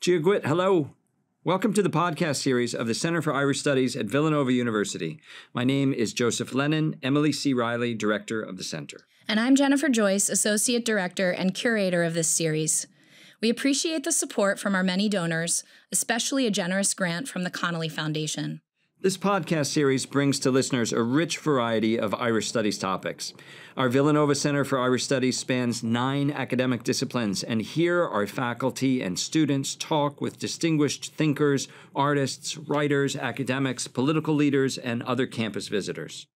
Giaguit, hello. Welcome to the podcast series of the Center for Irish Studies at Villanova University. My name is Joseph Lennon, Emily C. Riley, Director of the Center. And I'm Jennifer Joyce, Associate Director and Curator of this series. We appreciate the support from our many donors, especially a generous grant from the Connolly Foundation. This podcast series brings to listeners a rich variety of Irish Studies topics. Our Villanova Center for Irish Studies spans 9 academic disciplines, and here our faculty and students talk with distinguished thinkers, artists, writers, academics, political leaders, and other campus visitors.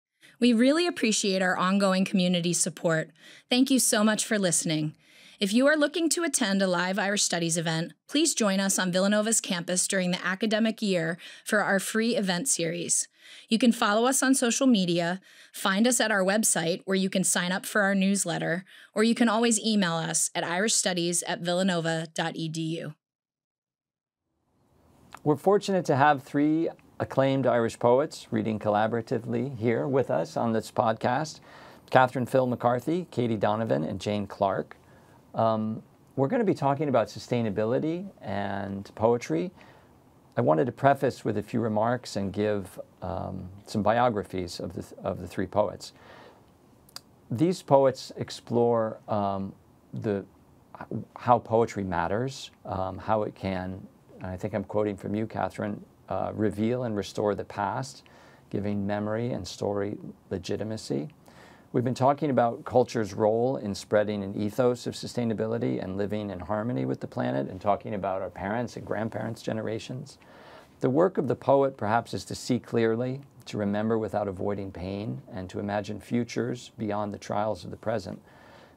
We really appreciate our ongoing community support. Thank you so much for listening. If you are looking to attend a live Irish Studies event, please join us on Villanova's campus during the academic year for our free event series. You can follow us on social media, find us at our website where you can sign up for our newsletter, or you can always email us at irishstudies@villanova.edu. We're fortunate to have 3 acclaimed Irish poets reading collaboratively here with us on this podcast: Catherine Phil MacCarthy, Katie Donovan, and Jane Clarke. We're going to be talking about sustainability and poetry. I wanted to preface with a few remarks and give some biographies of the 3 poets. These poets explore how poetry matters, how it can, and I think I'm quoting from you, Catherine, reveal and restore the past, giving memory and story legitimacy. We've been talking about culture's role in spreading an ethos of sustainability and living in harmony with the planet, and talking about our parents' and grandparents' generations. The work of the poet, perhaps, is to see clearly, to remember without avoiding pain, and to imagine futures beyond the trials of the present.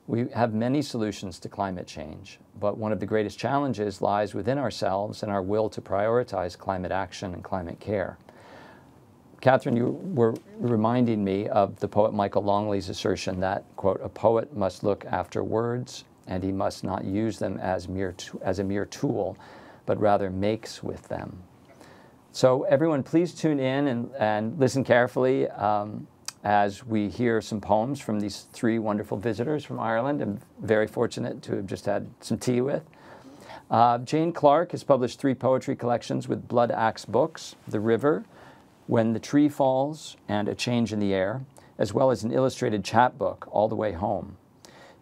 We have many solutions to climate change, but one of the greatest challenges lies within ourselves and our will to prioritize climate action and climate care. Catherine, you were reminding me of the poet Michael Longley's assertion that, quote, a poet must look after words, and he must not use them as a mere tool, but rather makes with them. So everyone, please tune in and listen carefully as we hear some poems from these 3 wonderful visitors from Ireland. I'm very fortunate to have just had some tea with. Jane Clarke has published 3 poetry collections with Bloodaxe Books: The River, When the Tree Falls, and A Change in the Air, as well as an illustrated chapbook, All the Way Home.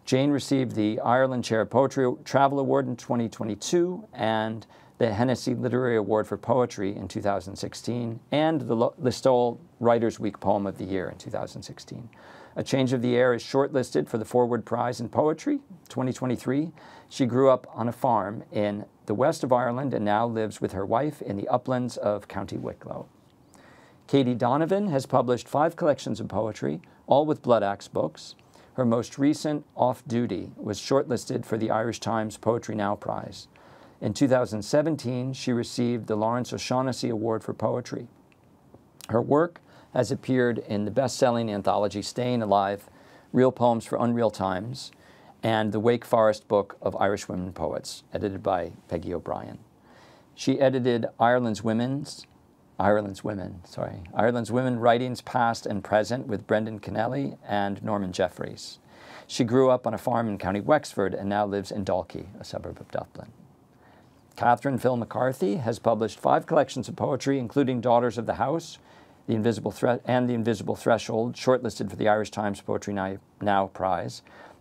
Jane received the Ireland Chair of Poetry Travel Award in 2022, and the Hennessy Literary Award for Poetry in 2016, and the Listowel Writers Week Poem of the Year in 2016. A Change of the Air is shortlisted for the Forward Prize in Poetry 2023. She grew up on a farm in the west of Ireland and now lives with her wife in the uplands of County Wicklow. Katie Donovan has published 5 collections of poetry, all with Bloodaxe Books. Her most recent, Off Duty, was shortlisted for the Irish Times Poetry Now Prize. In 2017, she received the Lawrence O'Shaughnessy Award for Poetry. Her work has appeared in the best-selling anthology Staying Alive, Real Poems for Unreal Times, and the Wake Forest Book of Irish Women Poets, edited by Peggy O'Brien. She edited Ireland's Women Writings Past and Present with Brendan Kennelly and Norman Jeffries. She grew up on a farm in County Wexford and now lives in Dalkey, a suburb of Dublin. Catherine Phil MacCarthy has published 5 collections of poetry, including Daughters of the House, The Invisible Threshold, shortlisted for the Irish Times Poetry Now Prize,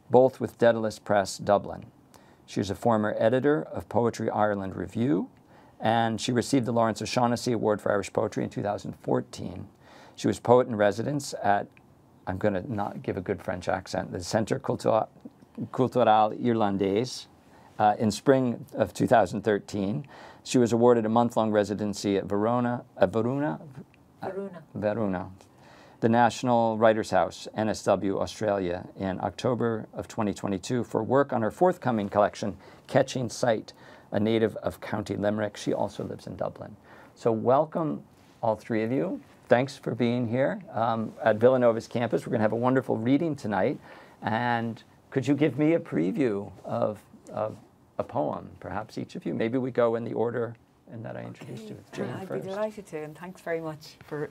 both with Daedalus Press, Dublin. She is a former editor of Poetry Ireland Review, and she received the Lawrence O'Shaughnessy Award for Irish Poetry in 2014. She was poet in residence at, I'm going to not give a good French accent, the Centre Culturel Irlandais in spring of 2013. She was awarded a month-long residency at Varuna, the National Writers' House, NSW, Australia, in October of 2022 for work on her forthcoming collection, Catching Sight, a native of County Limerick. She also lives in Dublin. So welcome, all 3 of you. Thanks for being here at Villanova's campus. We're going to have a wonderful reading tonight. And could you give me a preview of a poem, perhaps each of you? Maybe we go in the order in that I introduced you. Jane first. I'd be delighted to, and thanks very much for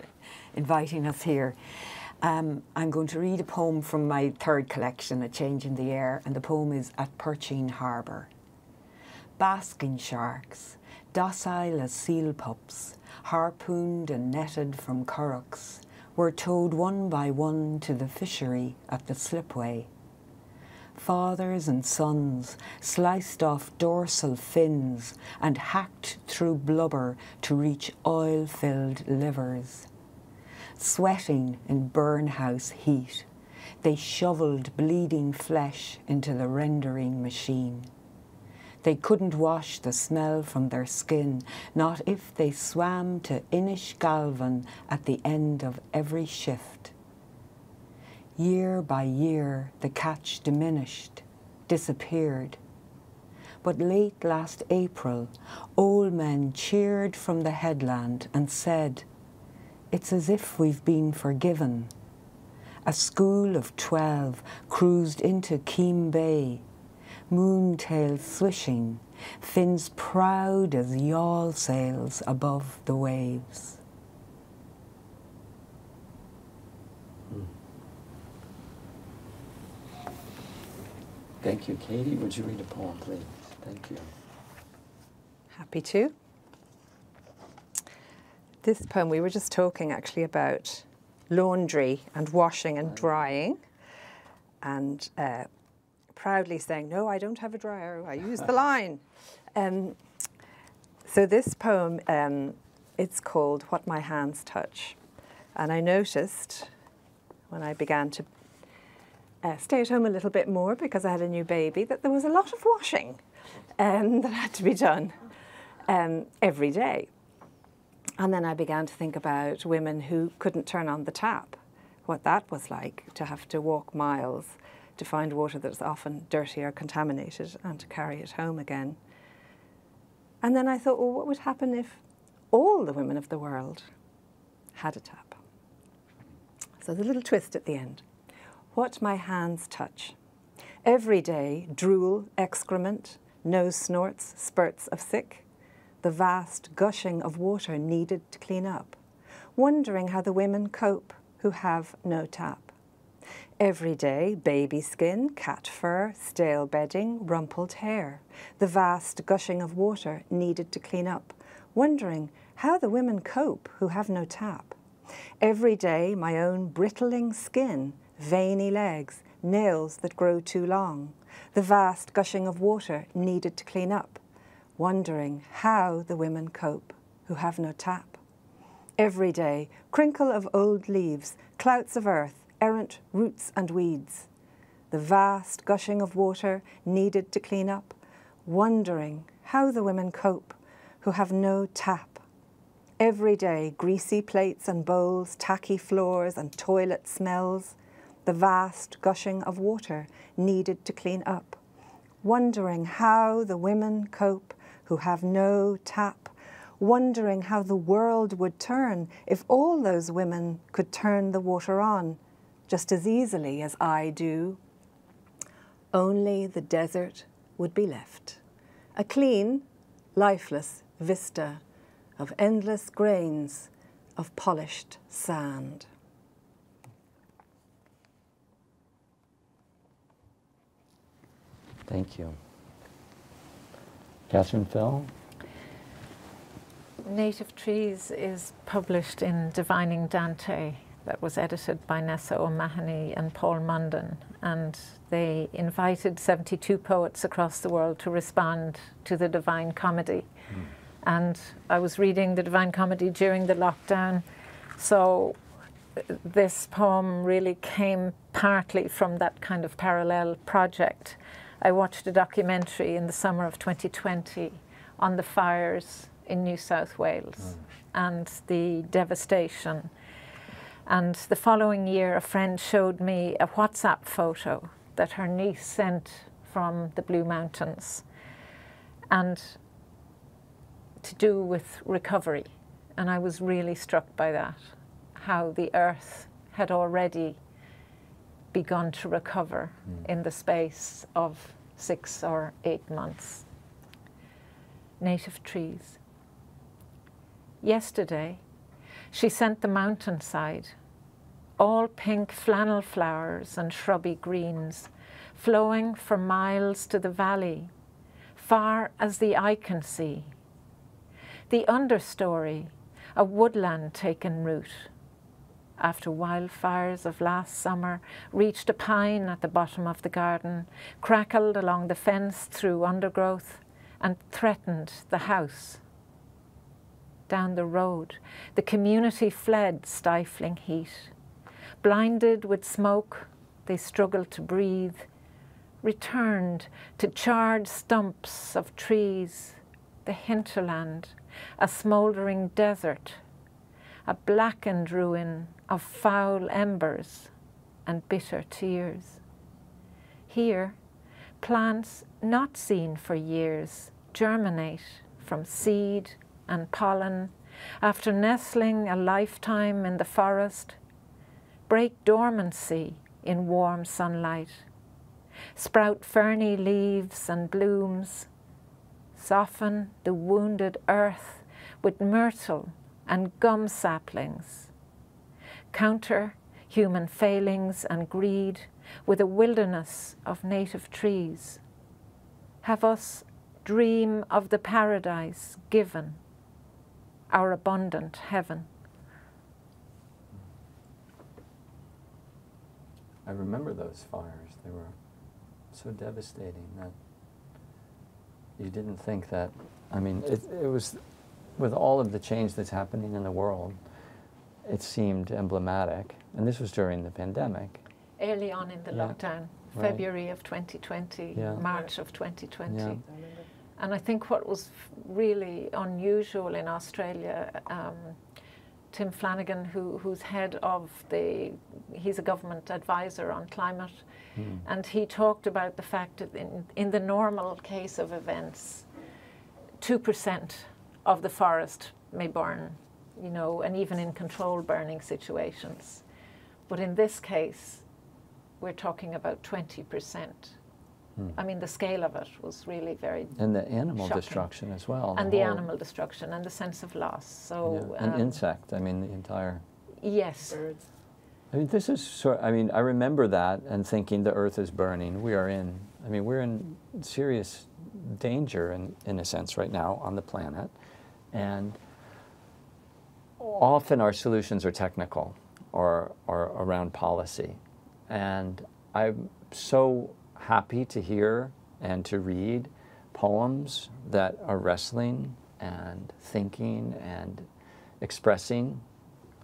inviting us here. I'm going to read a poem from my 3rd collection, A Change in the Air, and the poem is At Perching Harbour. Basking sharks, docile as seal pups, harpooned and netted from currachs, were towed one by one to the fishery at the slipway. Fathers and sons sliced off dorsal fins and hacked through blubber to reach oil-filled livers. Sweating in burnhouse heat, they shoveled bleeding flesh into the rendering machine. They couldn't wash the smell from their skin, not if they swam to Inish Galvan at the end of every shift. Year by year, the catch diminished, disappeared. But late last April, old men cheered from the headland and said, "It's as if we've been forgiven." A school of 12 cruised into Keem Bay, moontails swishing, fins proud as yawl sails above the waves. Thank you, Katie. Would you read a poem, please? Thank you. Happy to. This poem, we were just talking actually about laundry and washing and drying, and proudly saying, "No, I don't have a dryer, I use the line." So this poem, it's called "What My Hands Touch." And I noticed when I began to stay at home a little bit more because I had a new baby that there was a lot of washing that had to be done every day. And then I began to think about women who couldn't turn on the tap, what that was like to have to walk miles to find water that's often dirty or contaminated and to carry it home again. And then I thought, well, what would happen if all the women of the world had a tap? So the little twist at the end. What my hands touch. Every day, drool, excrement, nose snorts, spurts of sick, the vast gushing of water needed to clean up, wondering how the women cope who have no tap. Every day, baby skin, cat fur, stale bedding, rumpled hair, the vast gushing of water needed to clean up, wondering how the women cope who have no tap. Every day, my own brittling skin, veiny legs, nails that grow too long, the vast gushing of water needed to clean up, wondering how the women cope who have no tap. Every day, crinkle of old leaves, clouts of earth, errant roots and weeds, the vast gushing of water needed to clean up, wondering how the women cope who have no tap. Every day, greasy plates and bowls, tacky floors and toilet smells, the vast gushing of water needed to clean up, wondering how the women cope who have no tap, wondering how the world would turn if all those women could turn the water on, just as easily as I do. Only the desert would be left, a clean, lifeless vista of endless grains of polished sand. Thank you. Catherine Phil? Native Trees is published in Divining Dante. That was edited by Nessa O'Mahony and Paul Munden, and they invited 72 poets across the world to respond to the Divine Comedy. And I was reading the Divine Comedy during the lockdown, so this poem really came partly from that kind of parallel project. I watched a documentary in the summer of 2020 on the fires in New South Wales and the devastation. And the following year, a friend showed me a WhatsApp photo that her niece sent from the Blue Mountains, and to do with recovery. And I was really struck by that, how the earth had already begun to recover in the space of 6 or 8 months. Native Trees. Yesterday, she sent the mountainside, all pink flannel flowers and shrubby greens, flowing for miles to the valley, far as the eye can see. The understory, a woodland taken root, after wildfires of last summer reached a pine at the bottom of the garden, crackled along the fence through undergrowth, and threatened the house. Down the road, the community fled stifling heat. Blinded with smoke, they struggled to breathe, returned to charred stumps of trees, the hinterland, a smouldering desert, a blackened ruin of foul embers and bitter tears. Here, plants not seen for years germinate from seed and pollen, after nestling a lifetime in the forest, break dormancy in warm sunlight, sprout ferny leaves and blooms, soften the wounded earth with myrtle and gum saplings, counter human failings and greed with a wilderness of native trees. Have us dream of the paradise given, our abundant heaven. I remember those fires. They were so devastating that you didn't think that, I mean, it was, with all of the change that's happening in the world, it seemed emblematic. And this was during the pandemic. Early on in the lockdown, right. February of 2020, March of 2020. Yeah. And I think what was really unusual in Australia, Tim Flanagan, who's head of the, he's a government advisor on climate, and he talked about the fact that in the normal case of events, 2% of the forest may burn, you know, and even in controlled burning situations. But in this case, we're talking about 20%. I mean, the scale of it was really very And the animal shocking. Destruction as well. And the animal destruction and the sense of loss. So yeah. And insect, I mean, the entire... Yes. Birds. I mean, this is sort of, I mean, I remember that and thinking the earth is burning. We are in, I mean, we're in serious danger in a sense right now on the planet. And often our solutions are technical or around policy. And I'm so happy to hear and to read poems that are wrestling and thinking and expressing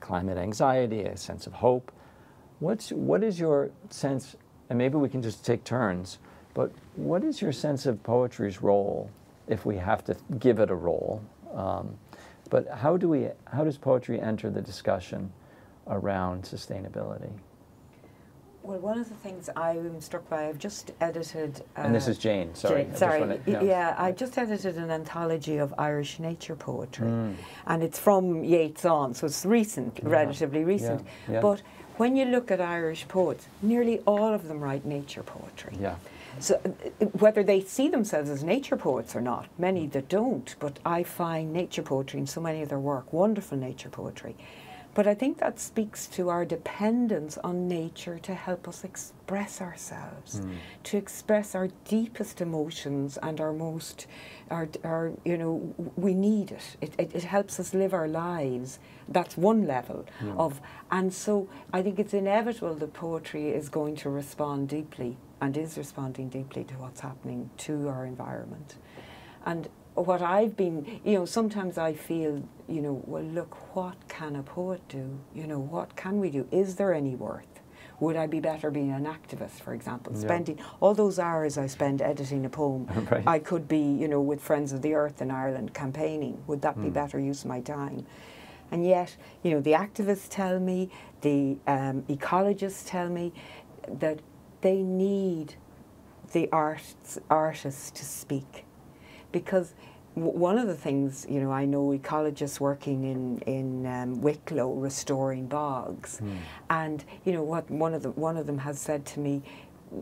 climate anxiety, a sense of hope. What is your sense, and maybe we can just take turns, but what is your sense of poetry's role, if we have to give it a role? But how does poetry enter the discussion around sustainability? Well, one of the things I'm struck by, I've just edited... and this is Jane, sorry. Jane, sorry. I just edited an anthology of Irish nature poetry. And it's from Yeats on, so it's recent, relatively recent. Yeah. Yeah. But when you look at Irish poets, nearly all of them write nature poetry. Yeah. So whether they see themselves as nature poets or not, many that don't, but I find nature poetry in so many of their work, wonderful nature poetry. But I think that speaks to our dependence on nature to help us express ourselves, to express our deepest emotions and our most, our you know, we need it. It helps us live our lives. That's one level of, and so I think it's inevitable that poetry is going to respond deeply and is responding deeply to what's happening to our environment. And what I've been, you know, sometimes I feel, you know, well, look, what can a poet do? You know, what can we do? Is there any worth? Would I be better being an activist, for example? Spending all those hours I spend editing a poem, I could be, you know, with Friends of the Earth in Ireland campaigning. Would that be better use of my time? And yet, you know, the activists tell me, the ecologists tell me that they need the artists to speak. Because one of the things, you know, I know ecologists working in Wicklow restoring bogs, and you know what one of them has said to me,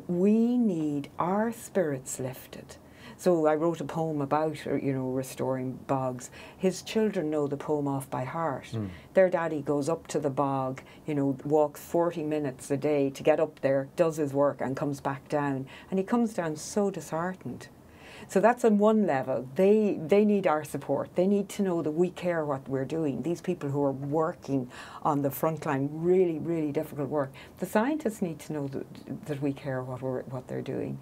we need our spirits lifted. So I wrote a poem about, you know, restoring bogs. His children know the poem off by heart. Their daddy goes up to the bog, you know, walks 40 minutes a day to get up there, does his work, and comes back down. And he comes down so disheartened. So that's on one level. They need our support. They need to know that we care what we're doing. These people who are working on the front line, really, really difficult work. The scientists need to know that we care what they're doing.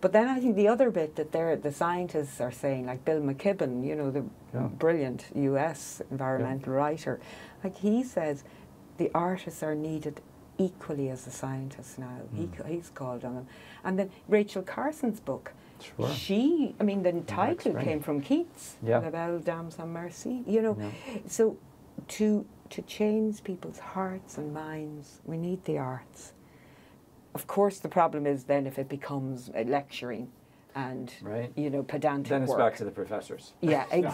But then I think the other bit that the scientists are saying, like Bill McKibben, you know, the brilliant US environmental writer, like he says, the artists are needed equally as the scientists now. He's called on them. And then Rachel Carson's book, she, I mean, the title came from Keats, La Belle Dame sans Merci, you know. So to change people's hearts and minds, we need the arts. Of course, the problem is then if it becomes lecturing and, you know, pedantic then it's work. Back to the professors. Yeah, Speaking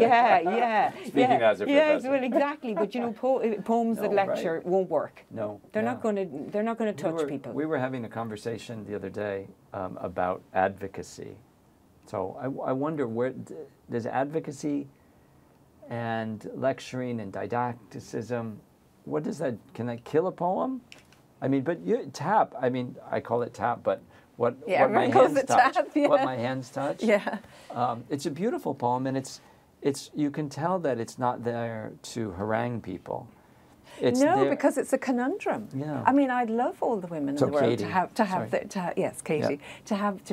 as a professor. Well, exactly. But, you know, poems that lecture won't work. No. They're not going to touch people. We were having a conversation the other day about advocacy. So I wonder, where does advocacy and lecturing and didacticism, what does that, can that kill a poem? I mean, but tap, I mean, I call it tap, but what my hands touch, what my hands touch. Yeah. It's a beautiful poem, and it's you can tell that it's not there to harangue people. It's because it's a conundrum. Yeah. I mean, I'd love all the women in the world to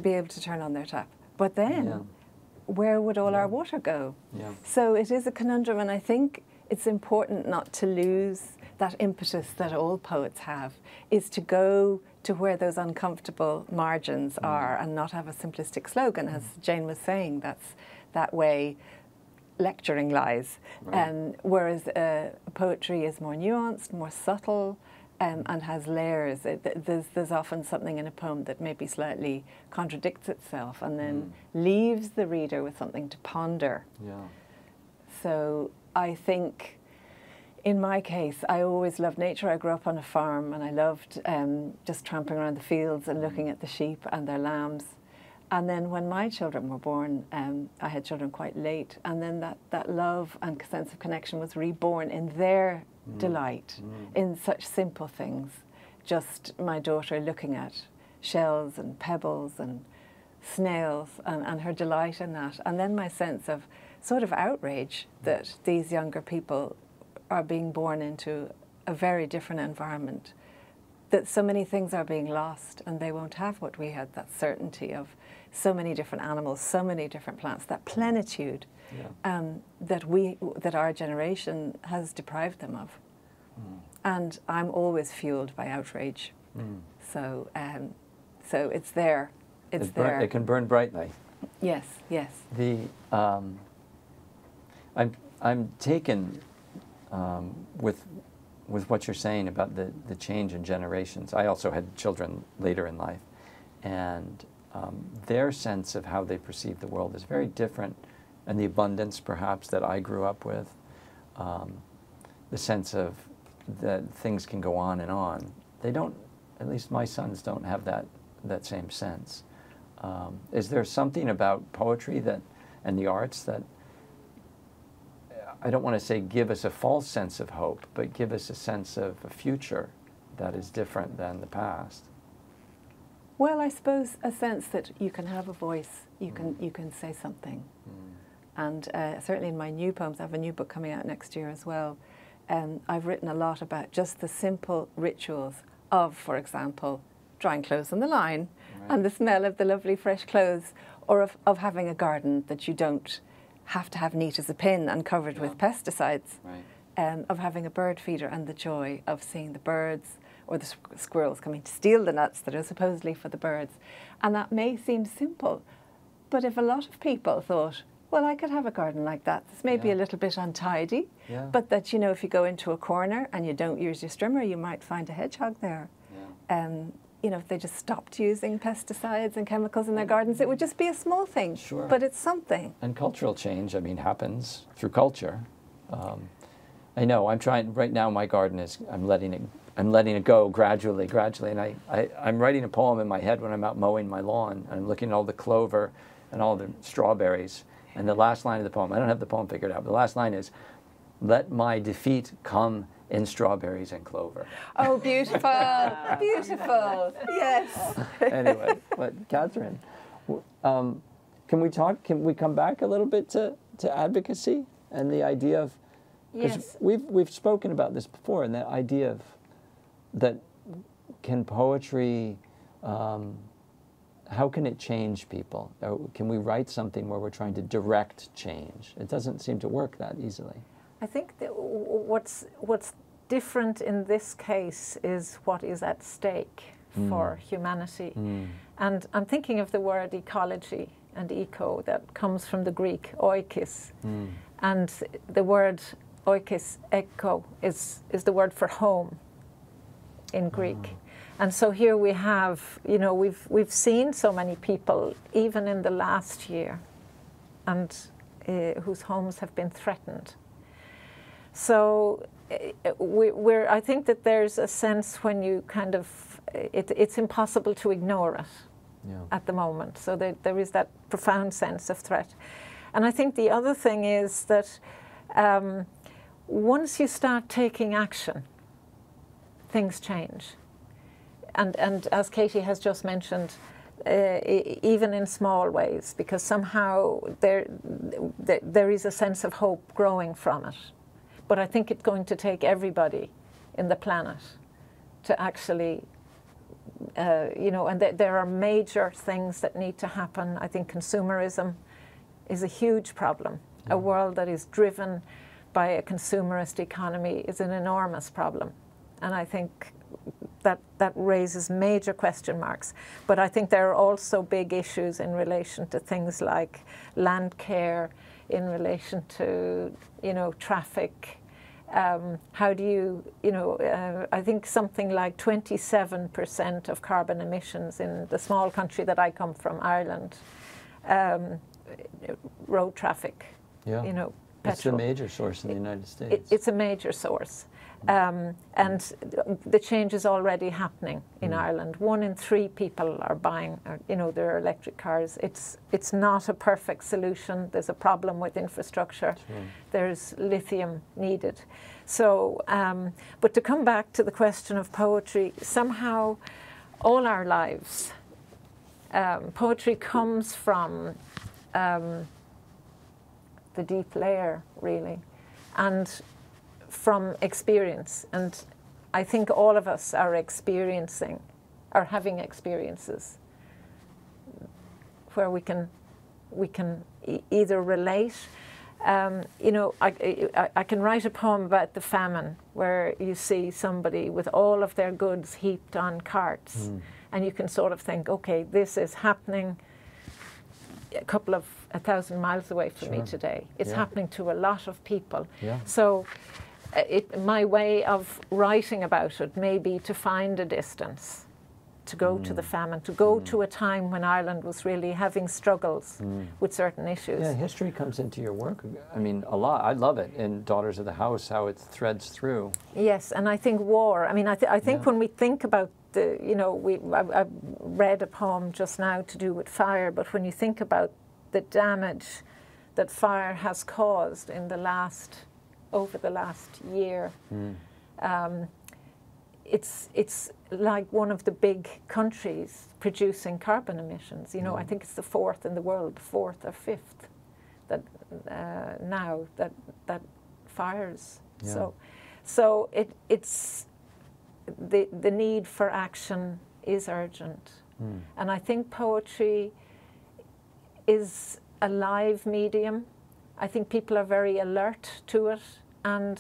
be able to turn on their tap. But then, where would all our water go? Yeah. So it is a conundrum, and I think it's important not to lose that impetus that all poets have, is to go to where those uncomfortable margins are and not have a simplistic slogan. As Jane was saying, that's that way lecturing lies. Whereas poetry is more nuanced, more subtle, and has layers. There's often something in a poem that maybe slightly contradicts itself and then leaves the reader with something to ponder. Yeah. So I think, in my case, I always loved nature. I grew up on a farm, and I loved just tramping around the fields and looking at the sheep and their lambs. And then when my children were born, I had children quite late, and then that love and sense of connection was reborn in their delight, in such simple things. Just my daughter looking at shells and pebbles and snails and her delight in that. And then my sense of sort of outrage that these younger people are being born into a very different environment, that so many things are being lost and they won't have what we had, that certainty of so many different animals, so many different plants, that plenitude that our generation has deprived them of. And I'm always fueled by outrage. So so it's there, it's there. It can burn brightly. Yes, yes. The, I'm taken with what you're saying about the change in generations. I also had children later in life, and their sense of how they perceive the world is very different, and the abundance perhaps that I grew up with, the sense of that things can go on and on. They don't, at least my sons don't have that same sense. Is there something about poetry and the arts that, I don't want to say give us a false sense of hope, but give us a sense of a future that is different than the past? Well, I suppose a sense that you can have a voice, you can say something. And certainly in my new poems, I have a new book coming out next year as well, I've written a lot about just the simple rituals of, for example, drying clothes on the line and the smell of the lovely fresh clothes, or of having a garden that you don't have to have neat as a pin and covered with pesticides, of having a bird feeder and the joy of seeing the birds or the squirrels coming to steal the nuts that are supposedly for the birds. And that may seem simple, but if a lot of people thought, well, I could have a garden like that, this may be a little bit untidy, but that, you know, if you go into a corner and you don't use your strimmer, you might find a hedgehog there. You know, if they just stopped using pesticides and chemicals in their gardens, it would just be a small thing, but it's something. And cultural change, I mean, happens through culture. I know, I'm trying, right now my garden is, I'm letting it go gradually, and I'm writing a poem in my head when I'm out mowing my lawn, and I'm looking at all the clover and all the strawberries, and the last line of the poem, I don't have the poem figured out, but the last line is, "Let my defeat come in strawberries and clover." Oh, beautiful, beautiful, yes. Anyway, but Catherine, Can we come back a little bit to advocacy and the idea of, because yes, we've spoken about this before, and that idea of that, can poetry, how can it change people? Or can we write something where we're trying to direct change? It doesn't seem to work that easily. I think that what's different in this case is what is at stake for humanity. And I'm thinking of the word ecology and eco that comes from the Greek oikos. And the word oikos, echo, is the word for home in Greek. And so here we have, you know, we've seen so many people, even in the last year, and whose homes have been threatened. So I think that there's a sense when you kind of, it's impossible to ignore it at the moment. So there is that profound sense of threat. And I think the other thing is that once you start taking action, things change. And as Katie has just mentioned, even in small ways, because somehow there is a sense of hope growing from it. But I think it's going to take everybody in the planet to actually, you know, and there are major things that need to happen. I think consumerism is a huge problem. A world that is driven by a consumerist economy is an enormous problem. And I think that raises major question marks. But I think there are also big issues in relation to things like land care, in relation to, you know, traffic. How do you, you know, I think something like 27% of carbon emissions in the small country that I come from, Ireland, road traffic, you know, petrol. It's a major source in the United States. It's a major source. And the change is already happening in Ireland. 1 in 3 people are buying, you know, their electric cars. It's not a perfect solution. There's a problem with infrastructure. There's lithium needed. So, but to come back to the question of poetry, somehow all our lives, poetry comes from the deep layer, really, and from experience. And I think all of us are experiencing, are having experiences where we can either relate. You know, I can write a poem about the famine, where you see somebody with all of their goods heaped on carts, and you can sort of think, okay, this is happening a couple of 1,000 miles away from me today. It's happening to a lot of people. So my way of writing about it may be to find a distance, to go to the famine, to go to a time when Ireland was really having struggles with certain issues. Yeah, history comes into your work, I mean, a lot. I love it in Daughters of the House, how it threads through. Yes, and I think war, I mean, I think when we think about the, you know, I read a poem just now to do with fire, but when you think about the damage that fire has caused in the last, over the last year. It's like one of the big countries producing carbon emissions. You know, I think it's the 4th in the world, 4th or 5th, that now that fires. So it's the need for action is urgent, and I think poetry is a live medium. I think people are very alert to it. And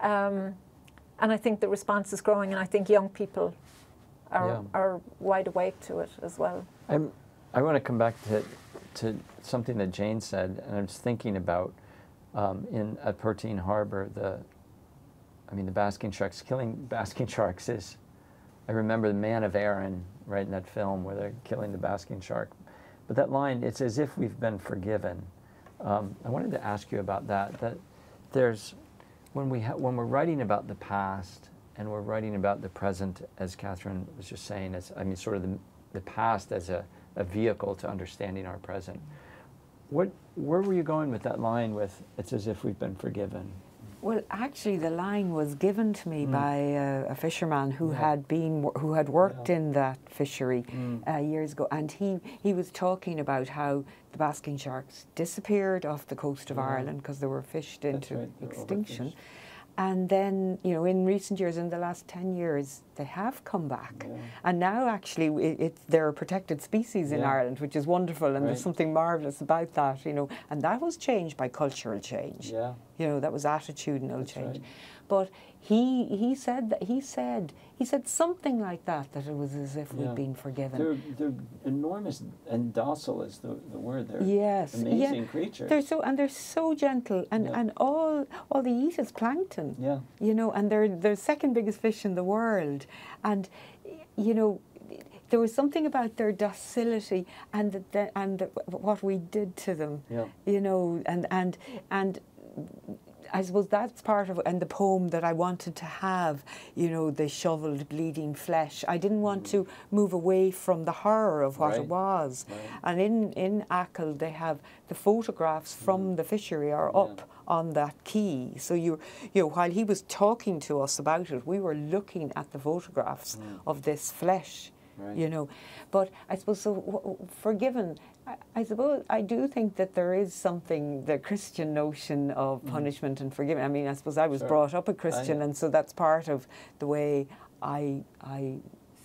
I think the response is growing, and I think young people are wide awake to it as well. I want to come back to something that Jane said, and I was thinking about at Pertine Harbour, the killing basking sharks is, I remember the Man of Erin, right, in that film where they're killing the basking shark. But that line, it's as if we've been forgiven. I wanted to ask you about that. That there's, when we're writing about the past and we're writing about the present, as Catherine was just saying, sort of the past as a vehicle to understanding our present. Where were you going with that line? With it's as if we've been forgiven. Well, actually, the line was given to me by a fisherman who had been worked in that fishery years ago, and he was talking about how the basking sharks disappeared off the coast of Ireland because they were fished into extinction. And then, you know, in recent years, in the last 10 years, they have come back. Yeah. And now, actually, they're a protected species in Ireland, which is wonderful. And there's something marvellous about that, you know. And that was changed by cultural change. Yeah. You know, that was attitudinal change. Right. But he said something like that, that it was as if we'd been forgiven. They're enormous and docile is the word. They're amazing creatures. They're so gentle, and all they eat is plankton. Yeah. You know, and they're the second biggest fish in the world. And you know, there was something about their docility and what we did to them. Yeah. You know, and I suppose that's part of it, and the poem that I wanted to have, you know, the shoveled bleeding flesh. I didn't want to move away from the horror of what it was. Right. And in Achill they have the photographs from the fishery are up on that quay. So you know, while he was talking to us about it, we were looking at the photographs of this flesh. Right. You know, but I suppose so. Forgiven, I suppose I do think that there is something, the Christian notion of punishment and forgiveness. I mean, I suppose I was brought up a Christian, and so that's part of the way I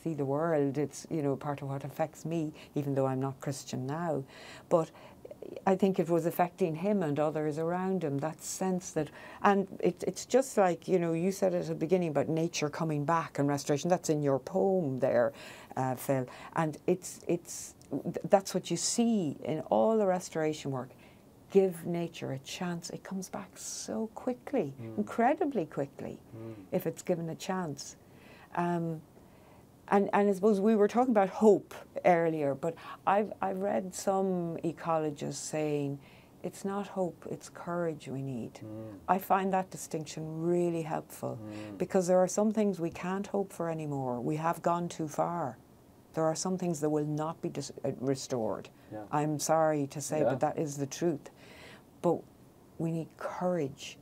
see the world. It's, you know, part of what affects me, even though I'm not Christian now. But I think it was affecting him and others around him, that sense that, and it's just like, you know, you said at the beginning about nature coming back and restoration. That's in your poem there, Phil, and that's what you see in all the restoration work. Give nature a chance. It comes back so quickly, incredibly quickly, if it's given a chance. And I suppose we were talking about hope earlier, but I've read some ecologists saying it's not hope, it's courage we need. I find that distinction really helpful because there are some things we can't hope for anymore. We have gone too far. There are some things that will not be restored. Yeah. I'm sorry to say, but that is the truth. But we need courage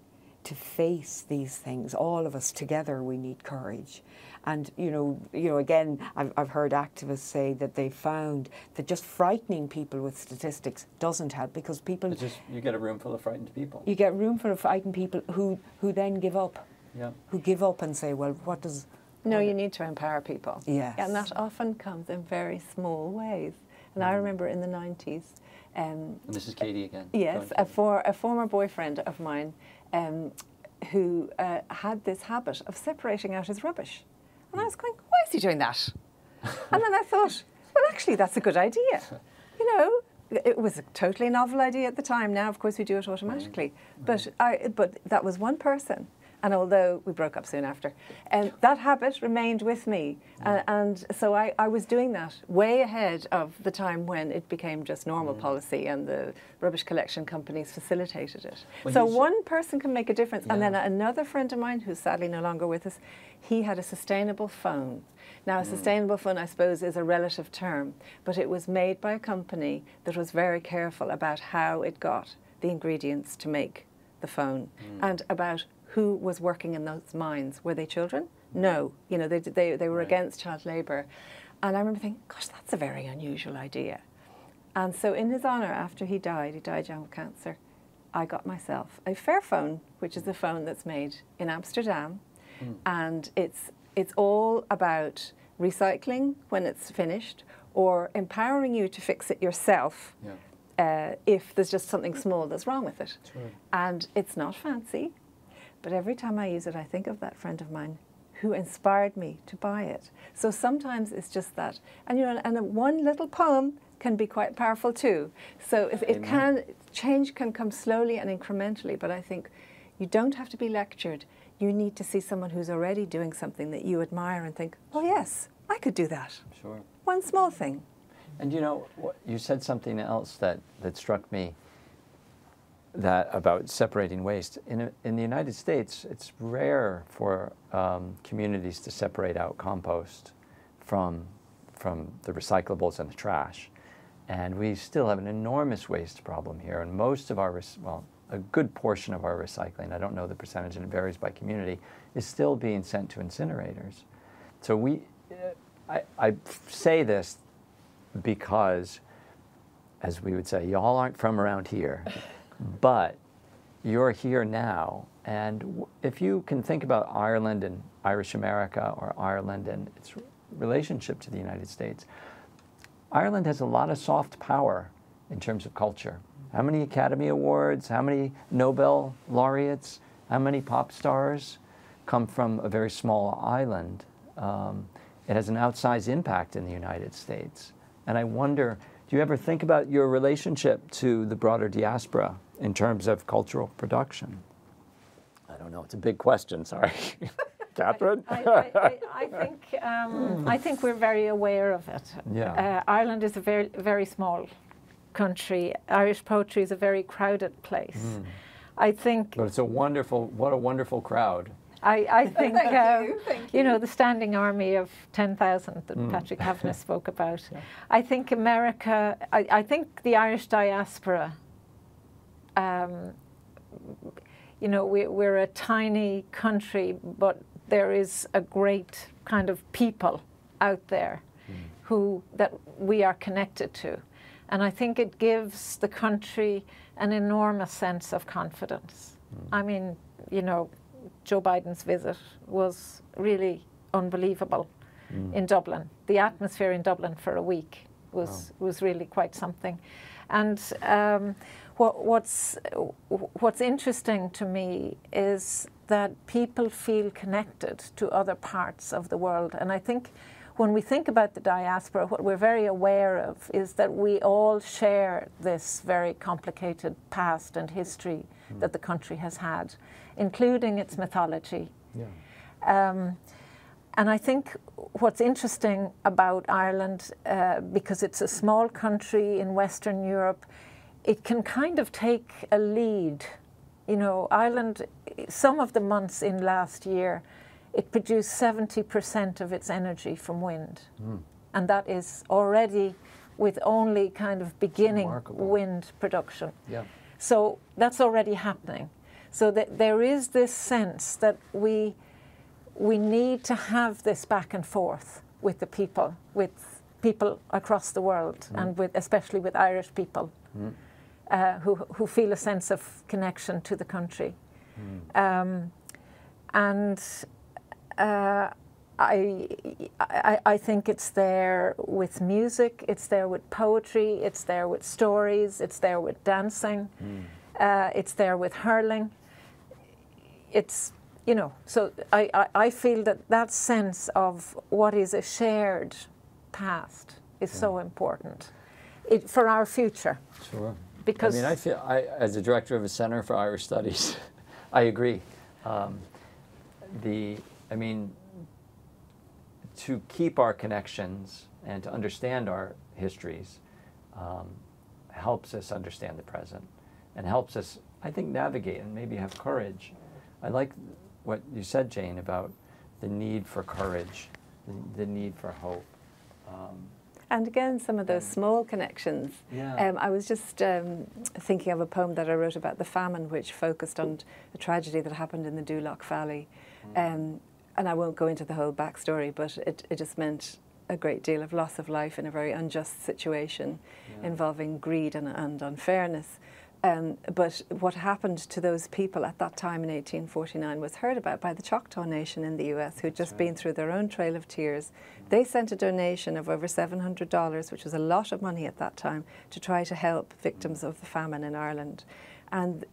to face these things. All of us together, we need courage. And, you know, again, I've heard activists say that they found that just frightening people with statistics doesn't help, because people... It's just, you get a room full of frightened people. You get a room full of frightened people who then give up. Yeah. Who give up and say, well, what does... No, you need to empower people. Yes. And that often comes in very small ways. And I remember in the 90s... and this is Katie again. Yes, a former boyfriend of mine who had this habit of separating out his rubbish. And I was going, why is he doing that? And then I thought, well, actually, that's a good idea. You know, it was a totally novel idea at the time. Now, of course, we do it automatically. But that was one person. And although we broke up soon after, that habit remained with me. And so I was doing that way ahead of the time when it became just normal policy and the rubbish collection companies facilitated it. Well, so one person can make a difference. Yeah. And then another friend of mine, who's sadly no longer with us, he had a sustainable phone. Now, a sustainable phone, I suppose, is a relative term, but it was made by a company that was very careful about how it got the ingredients to make the phone and about who was working in those mines. Were they children? No. You know, they were against child labour. And I remember thinking, gosh, that's a very unusual idea. And so in his honour, after he died young of cancer, I got myself a Fairphone, which is a phone that's made in Amsterdam. And it's all about recycling when it's finished, or empowering you to fix it yourself if there's just something small that's wrong with it. Sure. And it's not fancy. But every time I use it, I think of that friend of mine who inspired me to buy it. So sometimes it's just that. And, you know, and one little poem can be quite powerful too. So if it can, change can come slowly and incrementally, but I think you don't have to be lectured. You need to see someone who's already doing something that you admire and think, oh yes, I could do that. Sure. One small thing. And you know, you said something else that struck me. That about separating waste. In the United States, it's rare for communities to separate out compost from the recyclables and the trash. And we still have an enormous waste problem here. And most of our, well, a good portion of our recycling, I don't know the percentage and it varies by community, is still being sent to incinerators. So we, I say this because, as we would say, y'all aren't from around here, but you're here now. And if you can think about Ireland and Irish America, or Ireland and its relationship to the United States, Ireland has a lot of soft power in terms of culture. How many Academy Awards, how many Nobel laureates, how many pop stars come from a very small island? It has an outsized impact in the United States. And I wonder, do you ever think about your relationship to the broader diaspora in terms of cultural production? I don't know, it's a big question, sorry. Catherine? I think we're very aware of it. Yeah. Ireland is a very, very small country. Irish poetry is a very crowded place. Mm. I think... But it's a wonderful, what a wonderful crowd. I think, you know, the standing army of 10,000 that Patrick Kavanagh spoke about. Yeah. I think America, I think the Irish diaspora, you know, we're a tiny country, but there is a great kind of people out there who that we are connected to. And I think it gives the country an enormous sense of confidence. I mean, you know, Joe Biden's visit was really unbelievable in Dublin. The atmosphere in Dublin for a week was really quite something. And what's interesting to me is that people feel connected to other parts of the world. And I think when we think about the diaspora, what we're very aware of is that we all share this very complicated past and history that the country has had, including its mythology. Yeah. And I think what's interesting about Ireland, because it's a small country in Western Europe, it can kind of take a lead. You know, Ireland, some of the months in last year, it produced 70% of its energy from wind. And that is already with only kind of beginning wind production. Yeah. So that's already happening. So that there is this sense that we need to have this back and forth with people across the world, and especially with Irish people who feel a sense of connection to the country. I think it's there with music, it's there with poetry, it's there with stories, it's there with dancing, it's there with hurling. It's, you know, so I feel that that sense of what is a shared past is so important for our future. Sure. Because I mean, I feel, as a director of a Center for Irish Studies, I agree. I mean, to keep our connections and to understand our histories helps us understand the present and helps us, I think, navigate and maybe have courage. I like what you said, Jane, about the need for courage, the need for hope. And again, some of those small connections. Yeah. I was just thinking of a poem that I wrote about the famine, which focused on a tragedy that happened in the Duloc Valley. And I won't go into the whole backstory, but it just meant a great deal of loss of life in a very unjust situation involving greed and unfairness. But what happened to those people at that time in 1849 was heard about by the Choctaw Nation in the US, who'd just been through their own trail of tears. They sent a donation of over $700, which was a lot of money at that time, to try to help victims of the famine in Ireland. And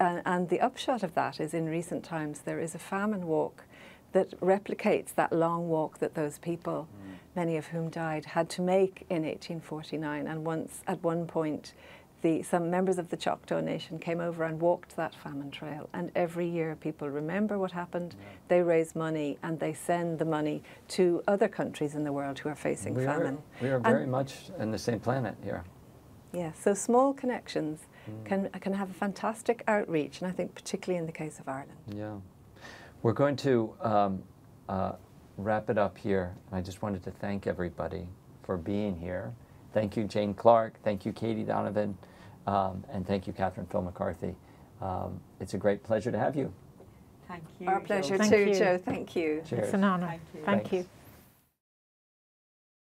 the upshot of that is in recent times there is a famine walk that replicates that long walk that those people, many of whom died, had to make in 1849. And at one point, some members of the Choctaw Nation came over and walked that famine trail. And every year people remember what happened, they raise money, and they send the money to other countries in the world who are facing famine. We are very much in the same planet here. Yeah, so small connections can have a fantastic outreach, and I think particularly in the case of Ireland. Yeah. We're going to wrap it up here. I just wanted to thank everybody for being here. Thank you, Jane Clarke. Thank you, Katie Donovan. And thank you, Catherine Phil MacCarthy. It's a great pleasure to have you. Thank you. Our pleasure too, Joe. Thank you. Cheers. It's an honor. Thank you.